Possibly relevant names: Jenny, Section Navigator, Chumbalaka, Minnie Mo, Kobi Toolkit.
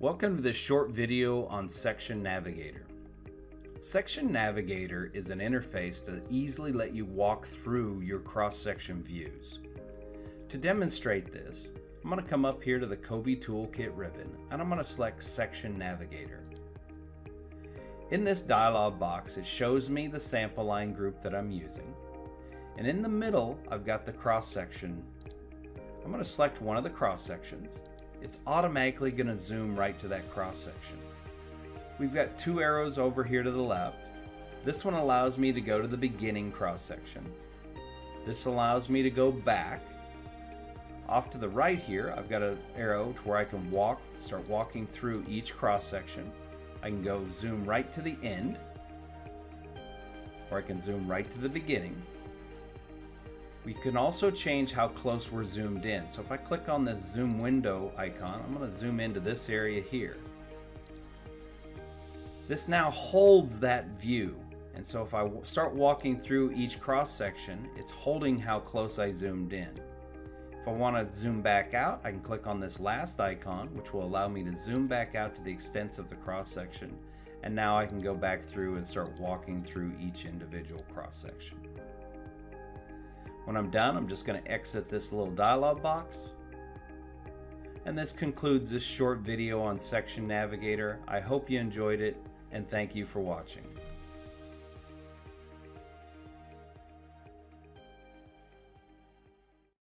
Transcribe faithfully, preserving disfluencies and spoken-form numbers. Welcome to this short video on Section Navigator. Section Navigator is an interface to easily let you walk through your cross-section views. To demonstrate this, I'm going to come up here to the Kobi Toolkit ribbon and I'm going to select Section Navigator. In this dialog box, it shows me the sample line group that I'm using. And in the middle, I've got the cross-section. I'm going to select one of the cross-sections. It's automatically going to zoom right to that cross section. We've got two arrows over here to the left. This one allows me to go to the beginning cross section. This allows me to go back. Off to the right here, I've got an arrow to where I can walk, start walking through each cross section. I can go zoom right to the end, or I can zoom right to the beginning. We can also change how close we're zoomed in. So if I click on this zoom window icon, I'm going to zoom into this area here. This now holds that view. And so if I start walking through each cross section, it's holding how close I zoomed in. If I want to zoom back out, I can click on this last icon, which will allow me to zoom back out to the extent of the cross section. And now I can go back through and start walking through each individual cross section. When I'm done, I'm just going to exit this little dialog box. And this concludes this short video on Section Navigator. I hope you enjoyed it, and thank you for watching.